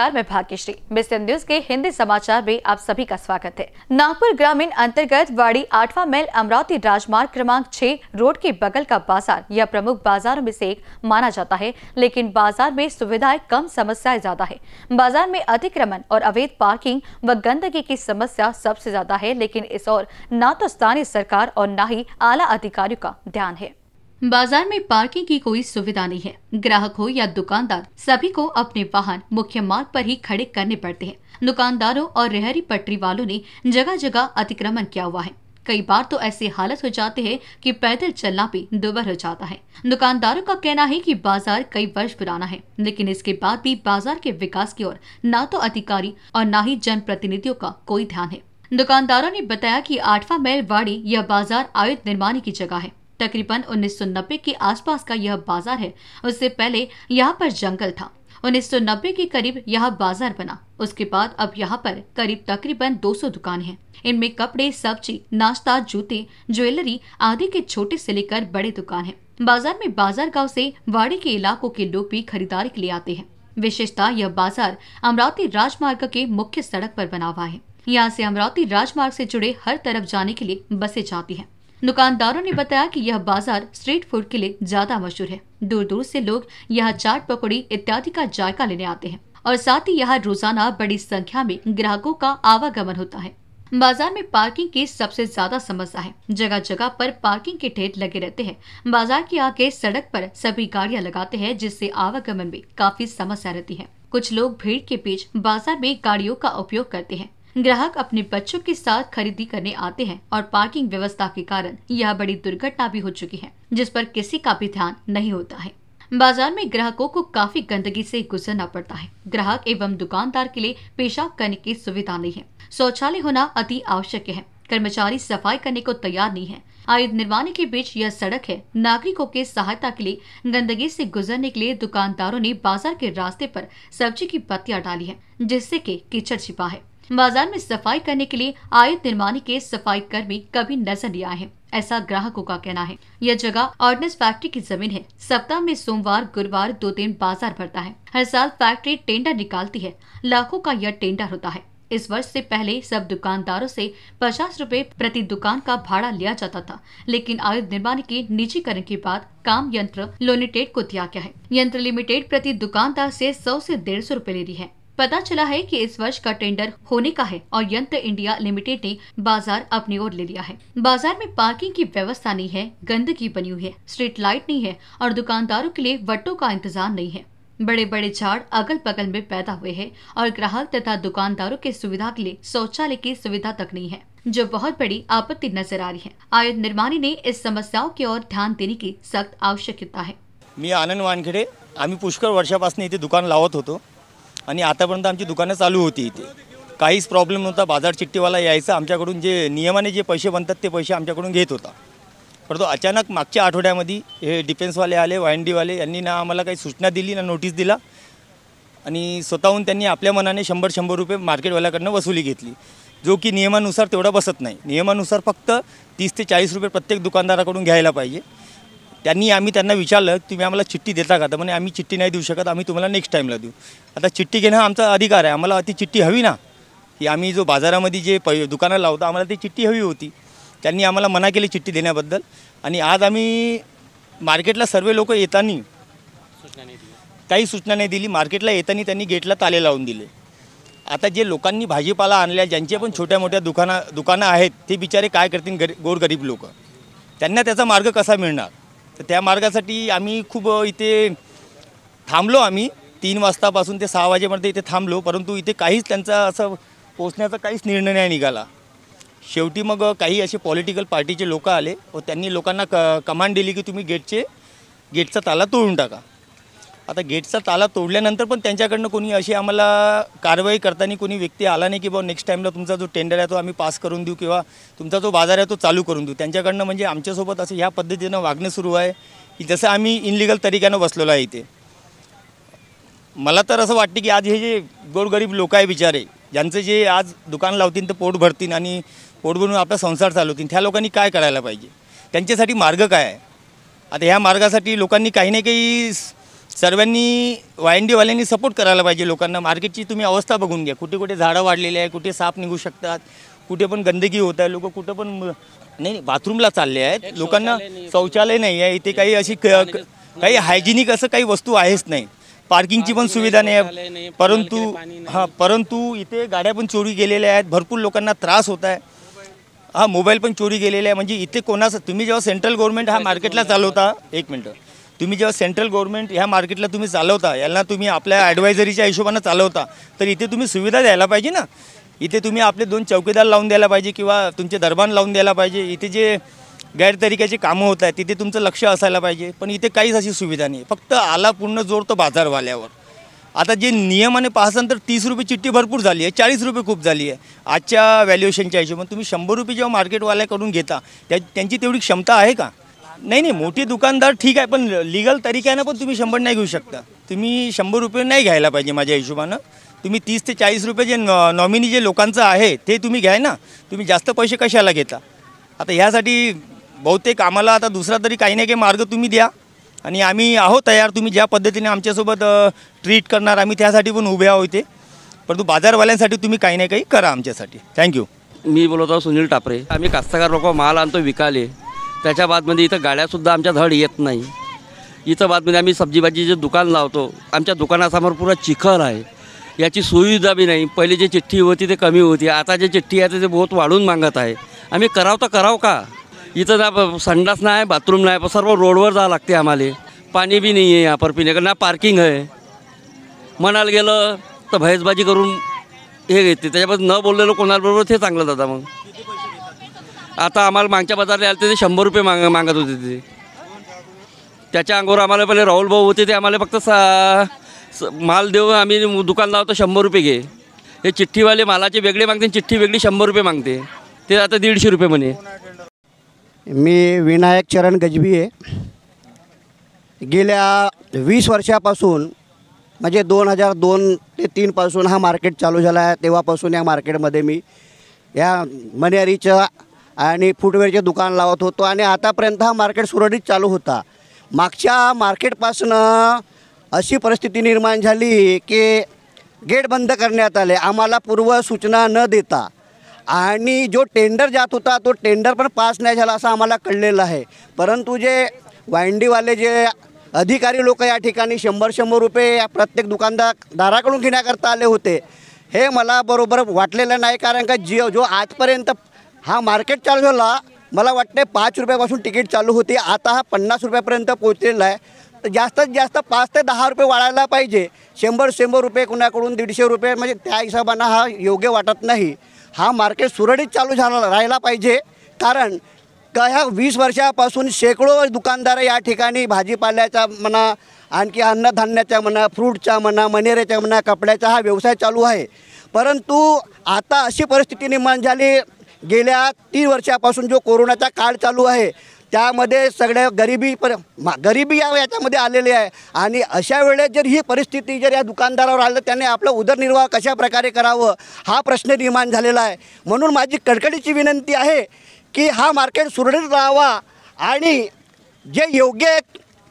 नमस्कार, मैं Bhagyashree. INBCN news के हिंदी समाचार में आप सभी का स्वागत है। नागपुर ग्रामीण अंतर्गत वाड़ी 8वां मैल अमरावती राजमार्ग क्रमांक 6 रोड के बगल का बाजार यह प्रमुख बाजारों में से एक माना जाता है, लेकिन बाजार में सुविधाएं कम, समस्याएं ज्यादा है। बाजार में अतिक्रमण और अवैध पार्किंग व गंदगी की समस्या सबसे ज्यादा है, लेकिन इस और न तो स्थानीय सरकार और न ही आला अधिकारियों का ध्यान है। बाजार में पार्किंग की कोई सुविधा नहीं है। ग्राहक हो या दुकानदार, सभी को अपने वाहन मुख्य मार्ग पर ही खड़े करने पड़ते हैं। दुकानदारों और रेहड़ी पटरी वालों ने जगह जगह अतिक्रमण किया हुआ है। कई बार तो ऐसी हालत हो जाती है कि पैदल चलना भी दुभर हो जाता है। दुकानदारों का कहना है कि बाजार कई वर्ष पुराना है, लेकिन इसके बाद भी बाजार के विकास की ओर न तो अधिकारी और न ही जनप्रतिनिधियों का कोई ध्यान है। दुकानदारों ने बताया कि 8वां मैल वाड़ी यह बाजार आयुध निर्माण की जगह है। तकरीबन 1990 के आसपास का यह बाजार है। उससे पहले यहाँ पर जंगल था। 1990 के करीब यहाँ बाजार बना। उसके बाद अब यहाँ पर करीब तकरीबन 200 दुकान हैं। इनमें कपड़े, सब्जी, नाश्ता, जूते, ज्वेलरी आदि के छोटे से लेकर बड़े दुकान हैं। बाजार में बाजार गांव से वाड़ी के इलाकों के लोग भी खरीदारी के लिए आते हैं। विशेषता यह बाजार अमरावती राजमार्ग के मुख्य सड़क पर बना हुआ है। यहाँ से अमरावती राजमार्ग से जुड़े हर तरफ जाने के लिए बसें जाती है। दुकानदारों ने बताया कि यह बाजार स्ट्रीट फूड के लिए ज्यादा मशहूर है। दूर दूर से लोग यहाँ चाट, पकौड़ी इत्यादि का जायका लेने आते हैं और साथ ही यहाँ रोजाना बड़ी संख्या में ग्राहकों का आवागमन होता है। बाजार में पार्किंग की सबसे ज्यादा समस्या है। जगह जगह पर पार्किंग के ठेठ लगे रहते हैं। बाजार के आगे सड़क पर सभी गाड़ियाँ लगाते हैं, जिससे आवागमन में काफी समस्या रहती है। कुछ लोग भीड़ के बीच बाजार में गाड़ियों का उपयोग करते हैं। ग्राहक अपने बच्चों के साथ खरीदी करने आते हैं और पार्किंग व्यवस्था के कारण यह बड़ी दुर्घटना भी हो चुकी है, जिस पर किसी का भी ध्यान नहीं होता है। बाजार में ग्राहकों को काफी गंदगी से गुजरना पड़ता है। ग्राहक एवं दुकानदार के लिए पेशाब करने की सुविधा नहीं है। शौचालय होना अति आवश्यक है। कर्मचारी सफाई करने को तैयार नहीं है। आयुध निर्माण के बीच यह सड़क है। नागरिकों के सहायता के लिए गंदगी से गुजरने के लिए दुकानदारों ने बाजार के रास्ते पर सब्जी की पत्तियां डाली है, जिससे कि कीचड़ छिपा है। बाजार में सफाई करने के लिए आयुध निर्माण के सफाई कर्मी कभी नजर नहीं आए हैं, ऐसा ग्राहकों का कहना है। यह जगह ऑर्डिनेंस फैक्ट्री की जमीन है। सप्ताह में सोमवार गुरुवार 2 दिन बाजार भरता है। हर साल फैक्ट्री टेंडर निकालती है। लाखों का यह टेंडर होता है। इस वर्ष से पहले सब दुकानदारों से 50 रुपए प्रति दुकान का भाड़ा लिया जाता था, लेकिन आयुध निर्माण के निजीकरण के बाद काम यंत्र लिमिटेड को दिया गया है। यंत्र लिमिटेड प्रति दुकानदार से 100 से 150 रुपए ले रही है। पता चला है कि इस वर्ष का टेंडर होने का है और यंत्र इंडिया लिमिटेड ने बाजार अपनी ओर ले लिया है। बाजार में पार्किंग की व्यवस्था नहीं है, गंदगी बनी हुई है, स्ट्रीट लाइट नहीं है और दुकानदारों के लिए वट्टों का इंतजाम नहीं है। बड़े बड़े झाड़ अगल बगल में पैदा हुए हैं और ग्राहक तथा दुकानदारों के सुविधा के लिए शौचालय की सुविधा तक नहीं है, जो बहुत बड़ी आपत्ति नजर आ रही है। आयुध निर्माणी ने इस समस्याओं की ओर ध्यान देने की सख्त आवश्यकता है। मैं आनंद वानखेड़े। आम्ही पुष्कळ वर्षापासून इथे दुकान लावत होतो आणि आतापर्यंत आमची दुकानं चालू होती। इथे काहीच प्रॉब्लेम नव्हता। बाजार चिट्टीवाला यायचा, आमच्याकडून जे नियमाने जे पैसे बनतात ते पैसे आमच्याकडून घेत होता। परंतु अचानक मागच्या आठवड्यामध्ये हे डिफेन्सवाले आले, वायंडीवाले, यांनी ना आम्हाला काही सूचना दिली ना नोटीस दिला आणि स्वतःहून त्यांनी आपल्या मनाने 100-100 रुपये मार्केटवाल्याकडनं वसुली घेतली, जो की नियमानुसार तेवढा बसत नाही। नियमानुसार फक्त 30 ते 40 रुपये प्रत्येक दुकानदाराकडून घ्यायला पाहिजे। त्यांनी आम्ही त्यांना विचारलं, तुम्ही आम्हाला चिट्टी देता का? तर म्हणे आम्ही चिट्टी नाही देऊ शकत, आम्ही तुम्हाला नेक्स्ट टाइमला देऊ। आता चिट्टी घेणं आमचा अधिकार आहे, आम्हाला ती चिट्टी हवी ना। की आम्ही जो बाजारामध्ये जे दुकानं लावतो आम्हाला ती चिट्टी हवी होती। त्यांनी आम्हाला मना केली चिट्टी देण्याबद्दल आणि आज आम्ही मार्केटला सर्व लोक येताना काही सूचना नाही दिली। मार्केटला येताना त्यांनी गेटला ताले लावून दिले। आता जे लोकांनी भाजीपाला आणल्या, ज्यांचे पण छोट्या मोठ्या दुकानं आहेत, ते बिचारे काय करतील? गोरगरीब लोक, त्यांना त्याचा मार्ग कसा मिळणार? तर त्या मार्गासाठी आम्ही खूप इथे थांबलो। आम्ही 3 वाजतापासून ते 6 वाजेपर्यंत इथे थांबलो, परंतु इथे काहीच त्यांचा असं पोहोचण्याचा काहीच निर्णय नाही निघाला। शेवटी मग काही असे पॉलिटिकल पार्टीचे लोक आले व त्यांनी लोकांना कमांड दिली की तुम्ही गेटचा ताला तोडून टाका। आता गेटचा ताला तोडल्यानंतर पण त्यांच्याकडनं कोणी अशी आम्हाला कारवाई करताना कोणी व्यक्ती आला नाही की बाबा नेक्स्ट टाइमला तुमचा जो टेंडर आहे तो आम्ही पास करून देऊ किंवा तुमचा जो बाजार आहे तो चालू करून देऊ। त्यांच्याकडनं म्हणजे आमच्यासोबत असं ह्या पद्धतीनं वागणं सुरू आहे की जसं आम्ही इनलिगल तरीक्यानं बसलेलो आहे इथे। मला तर असं वाटतं की आज हे जे गोरगरीब लोक आहे बिचारे, ज्यांचं जे आज दुकान लावतील तर पोट भरतील आणि पोट भरून आपला संसार चालवतील, त्या लोकांनी काय करायला पाहिजे? त्यांच्यासाठी मार्ग काय आहे? आता ह्या मार्गासाठी लोकांनी काही ना काही सर्वांनी वायनडीवाल्यांनी सपोर्ट करायला पाहिजे लोकांना। मार्केटची तुम्ही अवस्था बघून घ्या, कुठे कुठे झाडं वाढलेले आहे, कुठे साप निघू शकतात, कुठे पण गंदगी होत आहे, लोक कुठे पण नाही बाथरूमला चालले आहेत, लोकांना शौचालय नाही आहे, इथे काही अशी काही हायजिनिक असं काही वस्तू आहेच नाही, पार्किंगची पण सुविधा नाही आहे। परंतु इथे गाड्या पण चोरी गेलेल्या आहेत, भरपूर लोकांना त्रास होत आहे। हा मोबाईल पण चोरी गेलेला आहे। म्हणजे इथे कोणाचं तुम्ही जेव्हा सेंट्रल गव्हर्नमेंट हा मार्केटला चालवता, एक मिनिट, तुम्ही जेव्हा सेंट्रल गव्हर्नमेंट ह्या मार्केटला तुम्ही चालवता, याला तुम्ही आपल्या ॲडवायझरीच्या हिशोबाने चालवता, तर इथे तुम्ही सुविधा द्यायला पाहिजे ना। इथे तुम्ही आपले दोन चौकीदार लावून द्यायला पाहिजे किंवा तुमचे दरबान लावून द्यायला पाहिजे। इथे जे गैरतरीक्याचे कामं होत आहेत तिथे तुमचं लक्ष असायला पाहिजे, पण इथे काहीच अशी सुविधा नाही। फक्त आला पूर्ण जोर तो बाजारवाल्यावर। आता जे नियमाने पाहसान तर 30 रुपये चिठ्ठी भरपूर झाली आहे, 40 रुपये खूप झाली आहे आजच्या व्हॅल्युएशनच्या हिशोबाने। तुम्ही 100 रुपये जेव्हा मार्केटवाल्याकडून घेता, त्यांची तेवढी क्षमता आहे का? नाही नाही, मोठे दुकानदार ठीक आहे, पण लीगल तरीक्यानं पण तुम्ही 100 नाही घेऊ शकता। तुम्ही 100 रुपये नाही घ्यायला पाहिजे माझ्या हिशोबानं। तुम्ही 30 ते 40 रुपये जे नॉमिनी जे लोकांचं आहे ते तुम्ही घ्या ना। तुम्ही जास्त पैसे कशाला घेता? आता ह्यासाठी बहुतेक आम्हाला आता दुसरा तरी काही ना काही मार्ग तुम्ही द्या, आणि आम्ही आहोत तयार। तुम्ही ज्या पद्धतीने आमच्यासोबत ट्रीट करणार आम्ही त्यासाठी पण उभे आहोत इथे, परंतु बाजारवाल्यांसाठी तुम्ही काही ना काही करा आमच्यासाठी। थँक्यू। मी बोलत आहो सुनील टापरे। आम्ही कास्तकार लोक माल आणतो विकाले, त्याच्या बादमध्ये इथं गाड्यासुद्धा आमच्या धड येत नाही। इथं बादमध्ये आम्ही सब्जीभाजीचे दुकान लावतो, आमच्या दुकानासमोर पुरा चिखल आहे, याची सुविधा बी नाही। पहिले जे चिठ्ठी होती ते कमी होती, आता जे चिठ्ठी आहे ते बहुत वाढून मागत आहे। आम्ही करावं तर करावं का? इथं ना संडास नाही, बाथरूम नाही, सर्व रोडवर जावं लागते आम्हाला। पाणी बी नाही आहे यहाँ पर पिणे का, ना पार्किंग आहे। म्हणायला गेलं तर भैसबाजी करून हे घेते, त्याच्याबद्दल न बोललेलं कोणाबरोबर ते चांगलं जातं। मग आता आम्हाला मागच्या बाजारला आले ते 100 रुपये मागत होते ते, त्याच्या अंगावर आम्हाला पहिले राहुल भाऊ होते ते आम्हाला फक्त माल देऊ आम्ही दुकान लावतो 100 रुपये घे। हे चिठ्ठीवाले मालाचे वेगळे मागते, चिठ्ठी वेगळी 100 रुपये मागते, ते आता 150 रुपये म्हणे। मी विनायक चरण गजबीये। गेल्या 20 वर्षापासून म्हणजे 2002 ते 2003पासून हा मार्केट चालू झाला आहे, तेव्हापासून या मार्केटमध्ये मी या मनेरीचं आणि फुटवेअरचे दुकान लावत होतो, आणि आतापर्यंत हा मार्केट सुरळीत चालू होता। मागच्या मार्केटपासनं अशी परिस्थिती निर्माण झाली की गेट बंद करण्यात आले आम्हाला पूर्व सूचना न देता, आणि जो टेंडर जात होता तो टेंडर पण पास नाही झाला असं आम्हाला कळलेलं आहे। परंतु जे वायंडीवाले जे अधिकारी लोक या ठिकाणी 100-100 रुपये प्रत्येक दुकानदाराकडून घेण्याकरता आले होते, हे मला बरोबर वाटलेलं नाही। कारण का जो आजपर्यंत हा मार्केट चालू झाला, मला वाटते 5 रुपयापासून तिकीट चालू होती, आता हा 50 रुपयापर्यंत पोहोचलेला आहे। तर जास्तीत जास्त 5 ते 10 रुपये वाढायला पाहिजे। 100-100 रुपये कुणाकडून 150 रुपये म्हणजे त्या हिशोबानं हा योग्य वाटत नाही। हा मार्केट सुरळीत चालू झाला राहायला पाहिजे, कारण का ह्या 20 वर्षापासून शेकडो दुकानदार या ठिकाणी भाजीपाल्याचा म्हणा, आणखी अन्नधान्याच्या म्हणा, फ्रूटचा म्हणा, मनेऱ्याच्या म्हणा, कपड्याचा हा व्यवसाय चालू आहे। परंतु आता अशी परिस्थिती निर्माण झाली गेल्या 3 वर्षापासून जो कोरोनाचा काळ चालू आहे, त्यामध्ये सगळ्या गरिबी याच्यामध्ये आलेली आहे, आणि अशा वेळेस जर ही परिस्थिती जर या दुकानदारावर आलं, त्याने आपला उदरनिर्वाह कशाप्रकारे करावं हा प्रश्न निर्माण झालेला आहे। म्हणून माझी कडकडीची विनंती आहे की हा मार्केट सुरळीत राहावा, आणि जे योग्य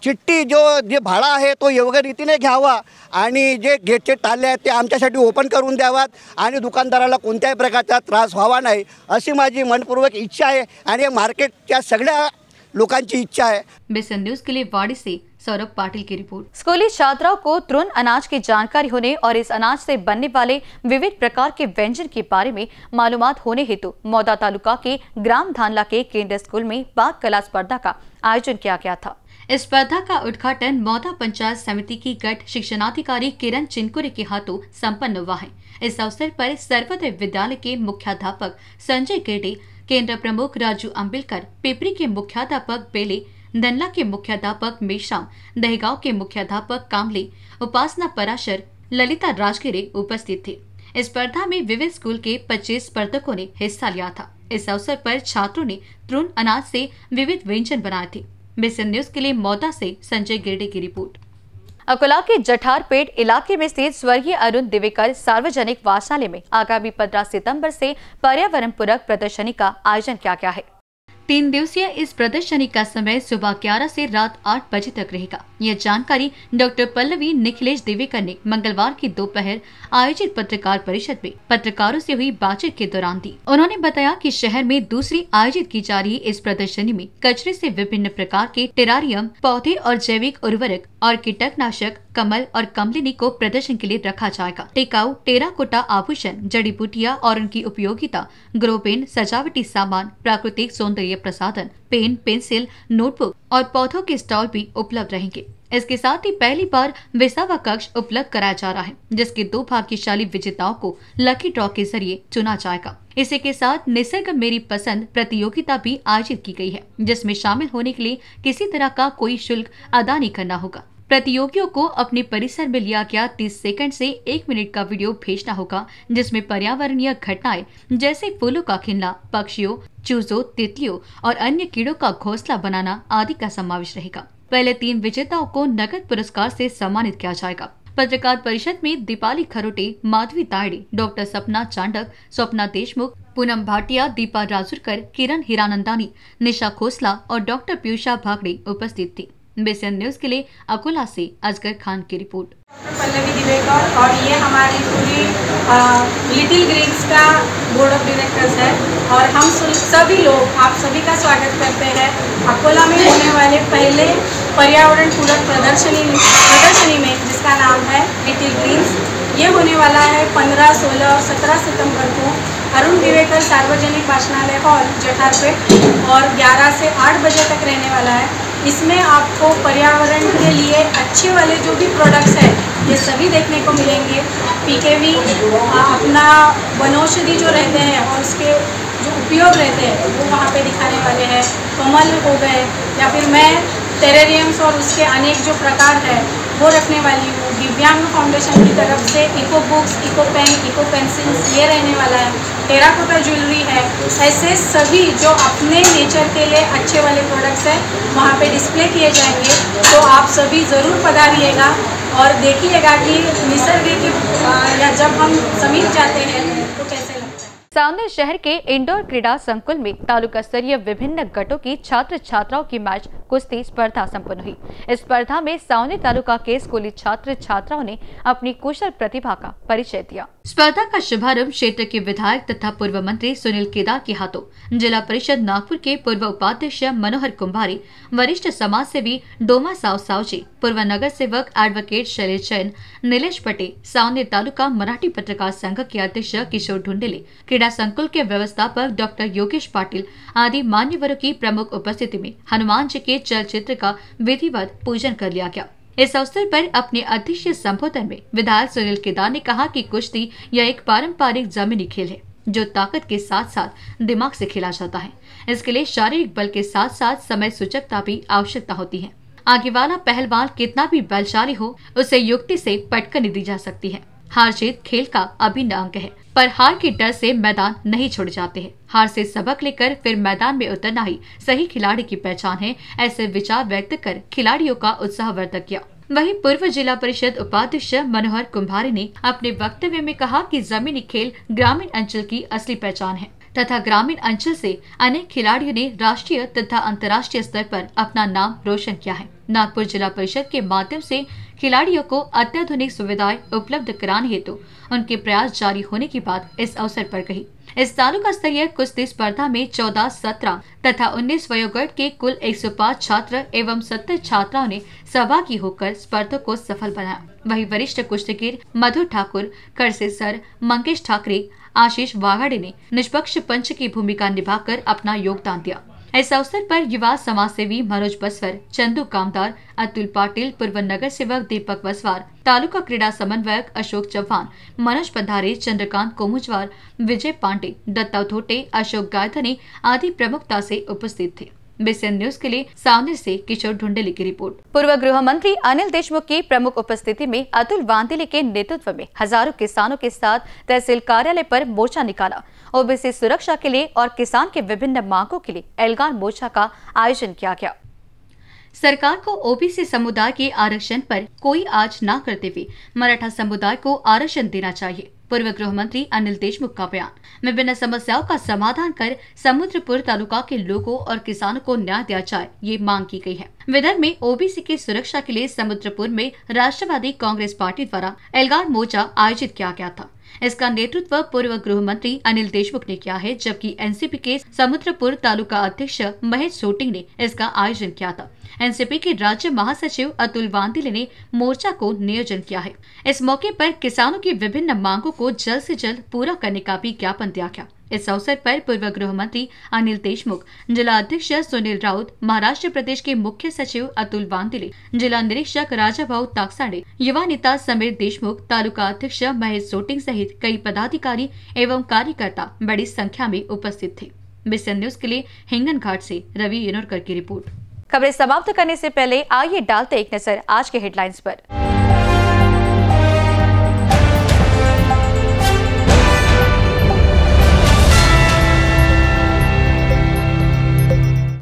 चिठ्ठी जे भाडा आहे तो योग्य रीतीने घ्यावा, आणि जे गेटचे ताले आहेत ते आमच्यासाठी ओपन करून द्यावात, आणि दुकानदाराला कोणत्याही प्रकारचा त्रास व्हावा नाही अशी माझी मनपूर्वक इच्छा आहे, आणि या मार्केटच्या सगळ्या लोकांची इच्छा है। INBCN न्यूज के लिए वाड़ी से सौरभ पाटिल की रिपोर्ट। स्कूली छात्राओं को तुरंत अनाज की जानकारी होने और इस अनाज से बनने वाले विविध प्रकार के व्यंजन के बारे में मालूमात होने हेतु मौदा तालुका के ग्राम धानला के केंद्र स्कूल में बाग कला स्पर्धा का आयोजन किया गया था। इस स्पर्धा का उद्घाटन मौदा पंचायत समिति की गट शिक्षणाधिकारी किरण चिनकुरे के हाथों संपन्न हुआ है। इस अवसर पर सर्वोदय विद्यालय के मुख्याध्यापक संजय गेटे, केंद्र प्रमुख राजू अंबिलकर, पिपरी के मुख्याध्यापक बेले, दनला के मुख्याध्यापक मेश्राम, दहेगांव के मुख्याध्यापक कामले, उपासना पराशर, ललिता राजगिरे उपस्थित थे। इस स्पर्धा में विविध स्कूल के 25 स्पर्धकों ने हिस्सा लिया था। इस अवसर पर छात्रों ने तृण अनाज से विविध व्यंजन बनाए थे। INBCN न्यूज के लिए मौदा से संजय गिरडे की रिपोर्ट। अकोला के जठारपेट इलाके में स्थित स्वर्गीय अरुण दिवेकर सार्वजनिक वाचनालय में आगामी 15 सितंबर से पर्यावरण पूरक प्रदर्शनी का आयोजन किया गया है। 3 दिवसीय इस प्रदर्शनी का समय सुबह 11 से रात 8 बजे तक रहेगा। यह जानकारी डॉक्टर पल्लवी निखिलेश दिवेकर ने मंगलवार की दोपहर आयोजित पत्रकार परिषद में पत्रकारों से हुई बातचीत के दौरान दी। उन्होंने बताया कि शहर में दूसरी आयोजित की जा रही इस प्रदर्शनी में कचरे से विभिन्न प्रकार के टेरारियम, पौधे और जैविक उर्वरक और कीटनाशक, कमल और कमलिनी को प्रदर्शन के लिए रखा जाएगा। टिकाऊ टेराकोटा आभूषण, जड़ी बूटियाँ और उनकी उपयोगिता, ग्रो पेन, सजावटी सामान, प्राकृतिक सौंदर्य प्रसाधन, पेन, पेंसिल, नोटबुक और पौधों के स्टॉल भी उपलब्ध रहेंगे। इसके साथ ही पहली बार विसावा कक्ष उपलब्ध कराया जा रहा है, जिसके दो भाग्यशाली विजेताओं को लकी ड्रॉ के जरिए चुना जाएगा। इसी के साथ निसर्ग मेरी पसंद प्रतियोगिता भी आयोजित की गई है, जिसमें शामिल होने के लिए किसी तरह का कोई शुल्क अदा नहीं करना होगा। प्रतियोगियों को अपने परिसर में लिया गया 30 सेकंड से 1 मिनट का वीडियो भेजना होगा, जिसमें पर्यावरणीय घटनाएं जैसे फूलों का खिलना, पक्षियों, चूजों, तितलियों और अन्य कीड़ों का घोंसला बनाना आदि का समावेश रहेगा। पहले 3 विजेताओं को नगद पुरस्कार से सम्मानित किया जाएगा। पत्रकार परिषद में दीपाली खरोटे, माधवी तायड़े, डॉक्टर सपना चांडक, स्वप्ना देशमुख, पूनम भाटिया, दीपा राजूरकर, किरण हीरानंदानी, निशा खोसला और डॉक्टर पीयूषा भागड़े उपस्थित थी। INBCN न्यूज के लिए अकोला से अजगर खान की रिपोर्ट। पल्लवी दिवेकर और ये हमारी पूरी लिटिल ग्रीन्स का बोर्ड ऑफ डायरेक्टर्स है और हम सभी लोग आप सभी का स्वागत करते हैं। अकोला में होने वाले पहले पर्यावरण पूरक प्रदर्शनी में, जिसका नाम है लिटिल ग्रीन्स, ये होने वाला है 15, 16 और 17 सितंबर को अरुण दिवेकर सार्वजनिक वाचनालय हॉल जठारपेट और 11 से 8 बजे तक रहने वाला है। इसमें आपको पर्यावरण के लिए अच्छे वाले जो भी प्रोडक्ट्स हैं ये सभी देखने को मिलेंगे। PKV अपना वनौषधि जो रहते हैं और उसके जो उपयोग रहते हैं वो वहाँ पे दिखाने वाले हैं। कमल हो गए या फिर मैं टेरेरियम्स और उसके अनेक जो प्रकार है वो रखने वाली हूँ। दिव्यांग फाउंडेशन की तरफ से eco books, eco pen, eco pencils ये रहने वाला है। टेराकोटा ज्वेलरी है। ऐसे सभी जो अपने नेचर के लिए अच्छे वाले प्रोडक्ट्स हैं वहाँ पे डिस्प्ले किए जाएंगे, तो आप सभी ज़रूर पधारिएगा और देखिएगा कि निसर्ग के या जब हम समीप जाते हैं तो कैसे लगता है। सामने शहर के इंडोर क्रीड़ा संकुल में तालुका स्तरीय विभिन्न गटों की छात्र छात्राओं की मैच कुश्ती स्पर्धा संपन्न हुई। इस स्पर्धा में सावने तालुका के स्कूली छात्र छात्राओं ने अपनी कुशल प्रतिभा का परिचय दिया। स्पर्धा का शुभारंभ क्षेत्र के विधायक तथा पूर्व मंत्री सुनील केदार के हाथों, जिला परिषद नागपुर के पूर्व उपाध्यक्ष मनोहर कुंभारे, वरिष्ठ समाज सेवी डोमा साव सावजी, पूर्व नगर सेवक एडवोकेट शैलेश जैन, नीलेश पटे, सावने तालुका मराठी पत्रकार संघ के अध्यक्ष किशोर ढुंडेले, क्रीड़ा संकुल के व्यवस्थापक डॉक्टर योगेश पाटिल आदि मान्यवरों की प्रमुख उपस्थिति में हनुमान जी के चलचित्र का विधिवत पूजन कर लिया गया। इस अवसर पर अपने अध्यक्षीय संबोधन में विधायक सुनील केदार ने कहा कि कुश्ती यह एक पारंपरिक जमीनी खेल है जो ताकत के साथ साथ दिमाग से खेला जाता है। इसके लिए शारीरिक बल के साथ साथ समय सूचकता भी आवश्यकता होती है। आगे वाला पहलवान कितना भी बलशाली हो, उसे युक्ति से पटकनी दी जा सकती है। हार जीत खेल का अभिन्न अंग है, पर हार के डर से मैदान नहीं छोड़ जाते हैं। हार से सबक लेकर फिर मैदान में उतरना ही सही खिलाड़ी की पहचान है, ऐसे विचार व्यक्त कर खिलाड़ियों का उत्साहवर्धक किया। वहीं पूर्व जिला परिषद उपाध्यक्ष मनोहर कुंभारे ने अपने वक्तव्य में कहा कि जमीनी खेल ग्रामीण अंचल की असली पहचान है तथा ग्रामीण अंचल से अनेक खिलाड़ियों ने राष्ट्रीय तथा अंतर्राष्ट्रीय स्तर पर अपना नाम रोशन किया है। नागपुर जिला परिषद के माध्यम से खिलाड़ियों को अत्याधुनिक सुविधाएं उपलब्ध कराने हेतु उनके प्रयास जारी होने की बात इस अवसर पर कही। इस तालुका स्तरीय कुश्ती स्पर्धा में 14, 17 तथा 19 वयोगढ़ के कुल 105 छात्र एवं 70 छात्राओं ने सहभागी होकर स्पर्धा को सफल बनाया। वहीं वरिष्ठ कुश्तीगीर मधु ठाकुर, करसे सर, मंगेश ठाकरे, आशीष वाघाड़े ने निष्पक्ष पंच की भूमिका निभाकर अपना योगदान दिया। इस अवसर पर युवा समाज सेवी मनोज बसवर, चंदू कामदार, अतुल पाटिल, पूर्व नगर सेवक दीपक बसवार, तालुका क्रीड़ा समन्वयक अशोक चौहान, मनोज पंधारे, चंद्रकांत कोमुजवार, विजय पांडे, दत्ता धोटे, अशोक गायधने आदि प्रमुखता से उपस्थित थे। INBCN न्यूज के लिए सामने से किशोर ढुंडेले की रिपोर्ट। पूर्व गृह मंत्री अनिल देशमुख की प्रमुख उपस्थिति में अतुल वांदेले के नेतृत्व में हजारों किसानों के साथ तहसील कार्यालय पर मोर्चा निकाला। ओबीसी सुरक्षा के लिए और किसान के विभिन्न मांगों के लिए एल्गार मोर्चा का आयोजन किया गया। सरकार को ओबीसी समुदाय के आरक्षण पर कोई आंच न करते हुए मराठा समुदाय को आरक्षण देना चाहिए। पूर्व गृह मंत्री अनिल देशमुख का बयान। विभिन्न समस्याओं का समाधान कर समुद्रपुर तालुका के लोगों और किसानों को न्याय दिया जाए, ये मांग की गई है। विदर्भ में ओबीसी की सुरक्षा के लिए समुद्रपुर में राष्ट्रवादी कांग्रेस पार्टी द्वारा एल्गार मोर्चा आयोजित किया गया था। इसका नेतृत्व पूर्व गृह मंत्री अनिल देशमुख ने किया है, जबकि एनसीपी के समुद्रपुर तालुका अध्यक्ष महेश सोटिंग ने इसका आयोजन किया था। एनसीपी के राज्य महासचिव अतुल वांदिले ने मोर्चा को नियोजन किया है। इस मौके पर किसानों की विभिन्न मांगों को जल्द से जल्द पूरा करने का भी ज्ञापन दिया गया। इस अवसर पर पूर्व गृह मंत्री अनिल देशमुख, जिला अध्यक्ष सुनील राउत, महाराष्ट्र प्रदेश के मुख्य सचिव अतुल वांदिले, जिला निरीक्षक राजाभाऊ ताकसाडे, युवा नेता समीर देशमुख, तालुका अध्यक्ष महेश सोटिंग सहित कई पदाधिकारी एवं कार्यकर्ता बड़ी संख्या में उपस्थित थे। बीसीएन न्यूज के लिए हिंगन घाट से रवि येनोरकर की रिपोर्ट। खबरें समाप्त करने से पहले आइए डालते एक नजर आज के हेडलाइंस पर।